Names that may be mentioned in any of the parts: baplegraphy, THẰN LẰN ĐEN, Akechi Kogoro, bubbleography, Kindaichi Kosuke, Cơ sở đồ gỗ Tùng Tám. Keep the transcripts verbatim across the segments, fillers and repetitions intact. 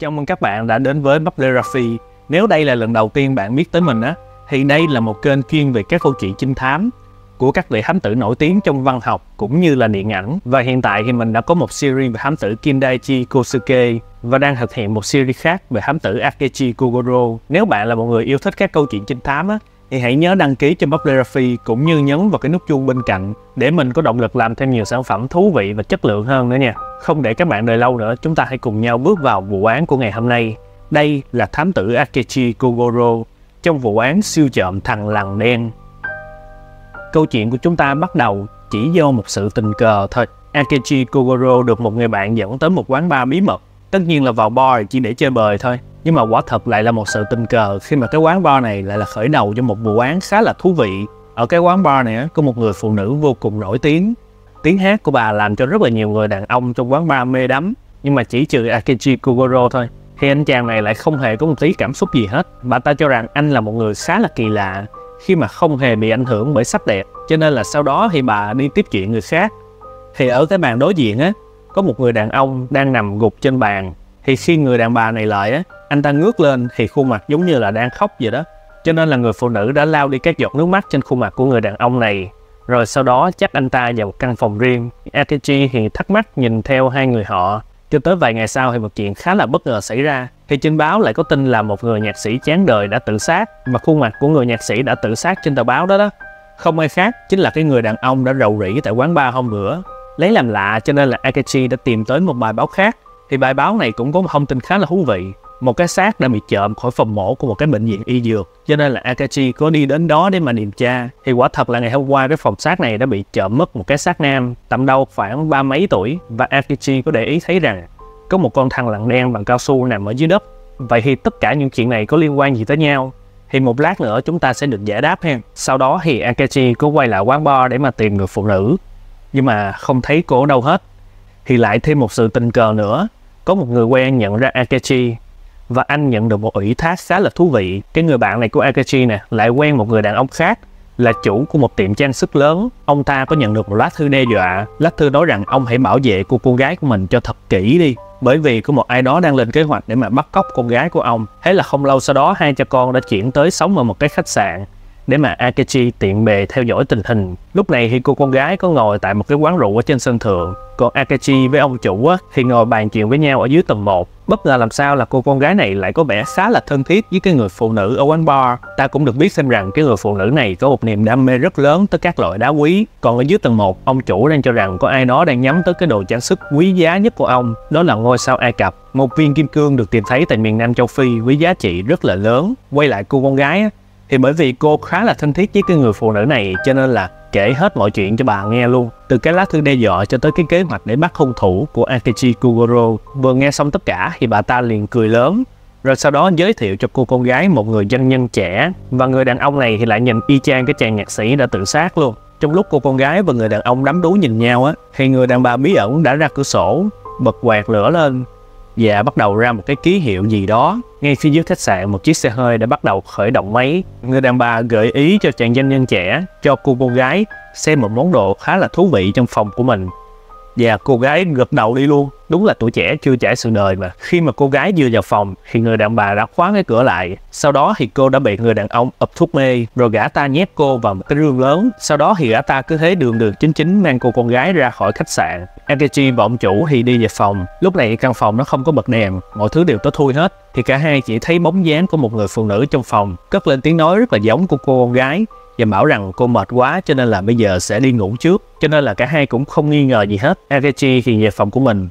Chào mừng các bạn đã đến với Bubbleography. Nếu đây là lần đầu tiên bạn biết tới mình á, thì đây là một kênh chuyên về các câu chuyện trinh thám của các vị thám tử nổi tiếng trong văn học cũng như là điện ảnh. Và hiện tại thì mình đã có một series về thám tử Kindaichi Kosuke và đang thực hiện một series khác về thám tử Akechi Kogoro. Nếu bạn là một người yêu thích các câu chuyện trinh thám á, thì hãy nhớ đăng ký cho Bubbleography cũng như nhấn vào cái nút chuông bên cạnh để mình có động lực làm thêm nhiều sản phẩm thú vị và chất lượng hơn nữa nha. Không để các bạn đợi lâu nữa, chúng ta hãy cùng nhau bước vào vụ án của ngày hôm nay. Đây là thám tử Akechi Kogoro trong vụ án siêu trộm thằn lằn đen. Câu chuyện của chúng ta bắt đầu chỉ do một sự tình cờ thôi. Akechi Kogoro được một người bạn dẫn tới một quán bar bí mật. Tất nhiên là vào bar chỉ để chơi bời thôi. Nhưng mà quả thật lại là một sự tình cờ khi mà cái quán bar này lại là khởi đầu cho một vụ án khá là thú vị. Ở cái quán bar này có một người phụ nữ vô cùng nổi tiếng. Tiếng hát của bà làm cho rất là nhiều người đàn ông trong quán bar mê đắm. Nhưng mà chỉ trừ Akechi Kogoro thôi, thì anh chàng này lại không hề có một tí cảm xúc gì hết. Bà ta cho rằng anh là một người khá là kỳ lạ khi mà không hề bị ảnh hưởng bởi sắc đẹp. Cho nên là sau đó thì bà đi tiếp chuyện người khác. Thì ở cái bàn đối diện á, có một người đàn ông đang nằm gục trên bàn. Thì khi người đàn bà này lại á, anh ta ngước lên thì khuôn mặt giống như là đang khóc vậy đó. Cho nên là người phụ nữ đã lau đi các giọt nước mắt trên khuôn mặt của người đàn ông này. Rồi sau đó dắt anh ta vào một căn phòng riêng. Akechi thì thắc mắc nhìn theo hai người họ. Cho tới vài ngày sau thì một chuyện khá là bất ngờ xảy ra. Thì trên báo lại có tin là một người nhạc sĩ chán đời đã tự sát. Mà khuôn mặt của người nhạc sĩ đã tự sát trên tờ báo đó đó không ai khác chính là cái người đàn ông đã rầu rĩ tại quán bar hôm bữa. Lấy làm lạ cho nên là Akechi đã tìm tới một bài báo khác. Thì bài báo này cũng có một thông tin khá là thú vị. Một cái xác đã bị trộm khỏi phòng mổ của một cái bệnh viện y dược. Cho nên là Akechi có đi đến đó để mà điều tra. Thì quả thật là ngày hôm qua cái phòng xác này đã bị trộm mất một cái xác nam tầm đâu khoảng ba mấy tuổi. Và Akechi có để ý thấy rằng có một con thằn lằn đen bằng cao su nằm ở dưới đất. Vậy thì tất cả những chuyện này có liên quan gì tới nhau? Thì một lát nữa chúng ta sẽ được giải đáp ha. Sau đó thì Akechi có quay lại quán bar để mà tìm người phụ nữ. Nhưng mà không thấy cô ở đâu hết. Thì lại thêm một sự tình cờ nữa. Có một người quen nhận ra Akechi. Và anh nhận được một ủy thác khá là thú vị. Cái người bạn này của Akechi nè lại quen một người đàn ông khác là chủ của một tiệm trang sức lớn. Ông ta có nhận được một lá thư đe dọa. Lá thư nói rằng ông hãy bảo vệ cô cô gái của mình cho thật kỹ đi, bởi vì có một ai đó đang lên kế hoạch để mà bắt cóc con gái của ông. Thế là không lâu sau đó hai cha con đã chuyển tới sống ở một cái khách sạn để mà Akechi tiện bề theo dõi tình hình. Lúc này thì cô con gái có ngồi tại một cái quán rượu ở trên sân thượng. Còn Akechi với ông chủ á, thì ngồi bàn chuyện với nhau ở dưới tầng một. Bất ngờ làm sao là cô con gái này lại có vẻ khá là thân thiết với cái người phụ nữ ở quán bar. Ta cũng được biết thêm rằng cái người phụ nữ này có một niềm đam mê rất lớn tới các loại đá quý. Còn ở dưới tầng một, ông chủ đang cho rằng có ai đó đang nhắm tới cái đồ trang sức quý giá nhất của ông. Đó là ngôi sao Ai Cập. Một viên kim cương được tìm thấy tại miền Nam Châu Phi với giá trị rất là lớn. Quay lại cô con gái á, thì bởi vì cô khá là thân thiết với cái người phụ nữ này cho nên là kể hết mọi chuyện cho bà nghe luôn. Từ cái lá thư đe dọa cho tới cái kế hoạch để bắt hung thủ của Akechi Kogoro. Vừa nghe xong tất cả thì bà ta liền cười lớn. Rồi sau đó giới thiệu cho cô con gái một người doanh nhân trẻ. Và người đàn ông này thì lại nhìn y chang cái chàng nhạc sĩ đã tự sát luôn. Trong lúc cô con gái và người đàn ông đắm đuối nhìn nhau á, thì người đàn bà bí ẩn đã ra cửa sổ, bật quạt lửa lên và bắt đầu ra một cái ký hiệu gì đó. Ngay phía dưới khách sạn, một chiếc xe hơi đã bắt đầu khởi động máy. Người đàn bà gợi ý cho chàng doanh nhân trẻ cho cô cô gái xem một món đồ khá là thú vị trong phòng của mình. Và cô gái gật đầu đi luôn. Đúng là tuổi trẻ chưa trải sự đời mà. Khi mà cô gái vừa vào phòng thì người đàn bà đã khóa cái cửa lại. Sau đó thì cô đã bị người đàn ông ập thuốc mê. Rồi gã ta nhét cô vào một cái rương lớn. Sau đó thì gã ta cứ thế đường đường chính chính mang cô con gái ra khỏi khách sạn. Akechi và ông chủ thì đi về phòng. Lúc này căn phòng nó không có bật đèn, mọi thứ đều tối thui hết. Thì cả hai chỉ thấy bóng dáng của một người phụ nữ trong phòng cất lên tiếng nói rất là giống của cô con gái và bảo rằng cô mệt quá cho nên là bây giờ sẽ đi ngủ trước. Cho nên là cả hai cũng không nghi ngờ gì hết. Akechi thì về phòng của mình,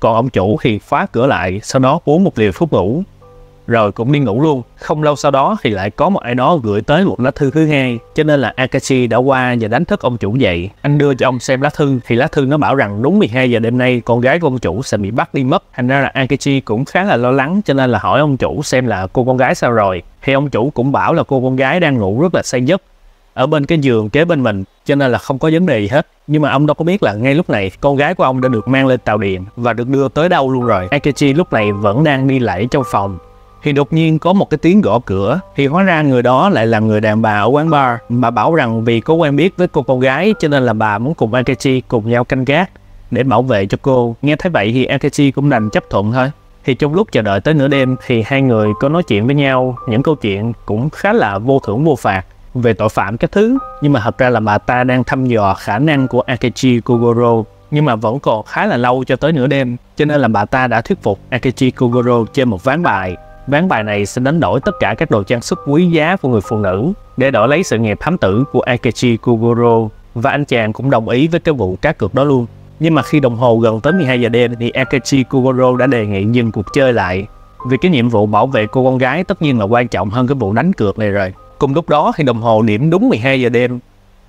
còn ông chủ thì khóa cửa lại, sau đó uống một liều thuốc ngủ rồi cũng đi ngủ luôn. Không lâu sau đó thì lại có một ai đó gửi tới một lá thư thứ hai, cho nên là Akechi đã qua và đánh thức ông chủ dậy. Anh đưa cho ông xem lá thư thì lá thư nó bảo rằng đúng mười hai giờ đêm nay con gái của ông chủ sẽ bị bắt đi mất. Thành ra là Akechi cũng khá là lo lắng cho nên là hỏi ông chủ xem là cô con gái sao rồi. Thì ông chủ cũng bảo là cô con gái đang ngủ rất là say giấc ở bên cái giường kế bên mình, cho nên là không có vấn đề gì hết. Nhưng mà ông đâu có biết là ngay lúc này con gái của ông đã được mang lên tàu điện và được đưa tới đâu luôn rồi. Akechi lúc này vẫn đang đi lẫy trong phòng thì đột nhiên có một cái tiếng gõ cửa. Thì hóa ra người đó lại là người đàn bà ở quán bar. Bà bảo rằng vì có quen biết với cô con gái cho nên là bà muốn cùng Akechi cùng nhau canh gác để bảo vệ cho cô. Nghe thấy vậy thì Akechi cũng đành chấp thuận thôi. Thì trong lúc chờ đợi tới nửa đêm thì hai người có nói chuyện với nhau những câu chuyện cũng khá là vô thưởng vô phạt về tội phạm các thứ. Nhưng mà thật ra là bà ta đang thăm dò khả năng của Akechi Kogoro, nhưng mà vẫn còn khá là lâu cho tới nửa đêm. Cho nên là bà ta đã thuyết phục Akechi Kogoro chơi một ván bài. Ván bài này sẽ đánh đổi tất cả các đồ trang sức quý giá của người phụ nữ để đổi lấy sự nghiệp thám tử của Akechi Kogoro. Và anh chàng cũng đồng ý với cái vụ cá cược đó luôn. Nhưng mà khi đồng hồ gần tới mười hai giờ đêm thì Akechi Kogoro đã đề nghị dừng cuộc chơi lại, vì cái nhiệm vụ bảo vệ cô con gái tất nhiên là quan trọng hơn cái vụ đánh cược này rồi. Cùng lúc đó thì đồng hồ điểm đúng mười hai giờ đêm,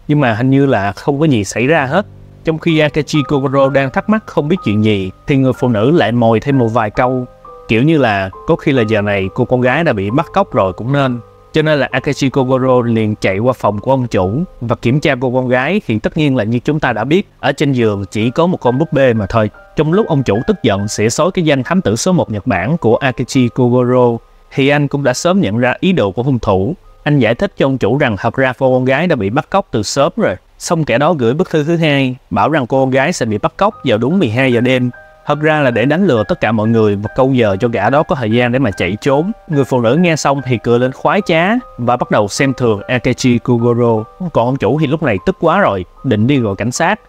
nhưng mà hình như là không có gì xảy ra hết. Trong khi Akechi Kogoro đang thắc mắc không biết chuyện gì thì người phụ nữ lại mồi thêm một vài câu, kiểu như là có khi là giờ này cô con gái đã bị bắt cóc rồi cũng nên. Cho nên là Akechi Kogoro liền chạy qua phòng của ông chủ và kiểm tra cô con gái. Thì tất nhiên là như chúng ta đã biết, ở trên giường chỉ có một con búp bê mà thôi. Trong lúc ông chủ tức giận xỉa xói cái danh thám tử số một Nhật Bản của Akechi Kogoro thì anh cũng đã sớm nhận ra ý đồ của hung thủ. Anh giải thích cho ông chủ rằng thật ra cô con gái đã bị bắt cóc từ sớm rồi. Xong kẻ đó gửi bức thư thứ hai bảo rằng cô con gái sẽ bị bắt cóc vào đúng mười hai giờ đêm. Thật ra là để đánh lừa tất cả mọi người và câu giờ cho gã đó có thời gian để mà chạy trốn. Người phụ nữ nghe xong thì cười lên khoái trá và bắt đầu xem thường Akechi Kogoro. Còn ông chủ thì lúc này tức quá rồi, định đi gọi cảnh sát.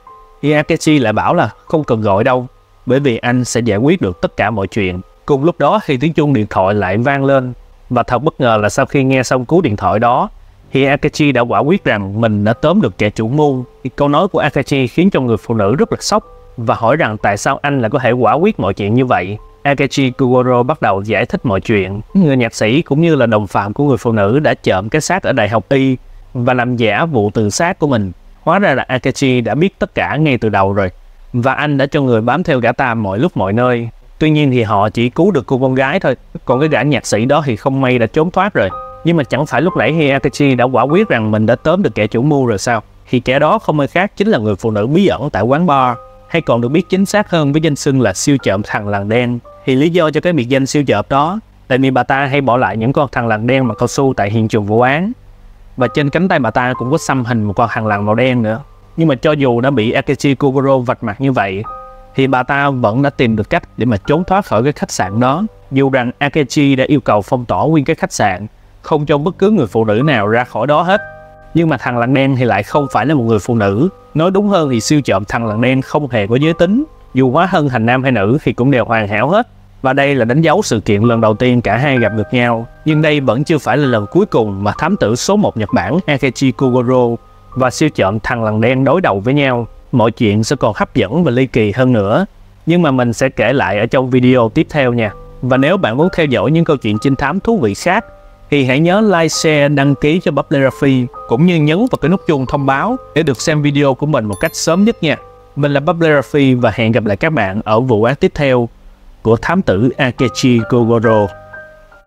Thì Akechi lại bảo là không cần gọi đâu, bởi vì anh sẽ giải quyết được tất cả mọi chuyện. Cùng lúc đó thì tiếng chuông điện thoại lại vang lên. Và thật bất ngờ là sau khi nghe xong cú điện thoại đó thì Akechi đã quả quyết rằng mình đã tóm được kẻ chủ mưu. Câu nói của Akechi khiến cho người phụ nữ rất là sốc và hỏi rằng tại sao anh lại có thể quả quyết mọi chuyện như vậy. Akechi Kogoro bắt đầu giải thích mọi chuyện. Người nhạc sĩ cũng như là đồng phạm của người phụ nữ đã trộm cái xác ở đại học Y và làm giả vụ tự sát của mình. Hóa ra là Akechi đã biết tất cả ngay từ đầu rồi, và anh đã cho người bám theo gã ta mọi lúc mọi nơi. Tuy nhiên thì họ chỉ cứu được cô con gái thôi, còn cái gã nhạc sĩ đó thì không may đã trốn thoát rồi. Nhưng mà chẳng phải lúc nãy thì Akechi đã quả quyết rằng mình đã tóm được kẻ chủ mưu rồi sao? Thì kẻ đó không ai khác chính là người phụ nữ bí ẩn tại quán bar, hay còn được biết chính xác hơn với danh xưng là siêu trộm thằng lằn đen. Thì lý do cho cái biệt danh siêu trộm đó, tại vì bà ta hay bỏ lại những con thằng lằn đen mà cao su tại hiện trường vụ án, và trên cánh tay bà ta cũng có xăm hình một con thằng lằn màu đen nữa. Nhưng mà cho dù đã bị Akechi Kogoro vạch mặt như vậy thì bà ta vẫn đã tìm được cách để mà trốn thoát khỏi cái khách sạn đó, dù rằng Akechi đã yêu cầu phong tỏa nguyên cái khách sạn, không cho bất cứ người phụ nữ nào ra khỏi đó hết. Nhưng mà thằng lằn đen thì lại không phải là một người phụ nữ. Nói đúng hơn thì siêu trộm thằng lằn đen không hề có giới tính, dù hóa thân thành nam hay nữ thì cũng đều hoàn hảo hết. Và đây là đánh dấu sự kiện lần đầu tiên cả hai gặp được nhau. Nhưng đây vẫn chưa phải là lần cuối cùng mà thám tử số một Nhật Bản Akechi Kogoro và siêu trộm thằng lằn đen đối đầu với nhau. Mọi chuyện sẽ còn hấp dẫn và ly kỳ hơn nữa, nhưng mà mình sẽ kể lại ở trong video tiếp theo nha. Và nếu bạn muốn theo dõi những câu chuyện trinh thám thú vị khác thì hãy nhớ like, share, đăng ký cho baplegraphy, cũng như nhấn vào cái nút chuông thông báo để được xem video của mình một cách sớm nhất nha. Mình là baplegraphy và hẹn gặp lại các bạn ở vụ án tiếp theo của thám tử Akechi Kogoro.